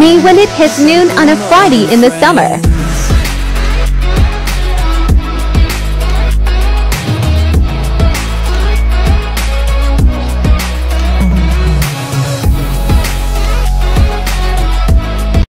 He went at his noon on a Friday in the summer.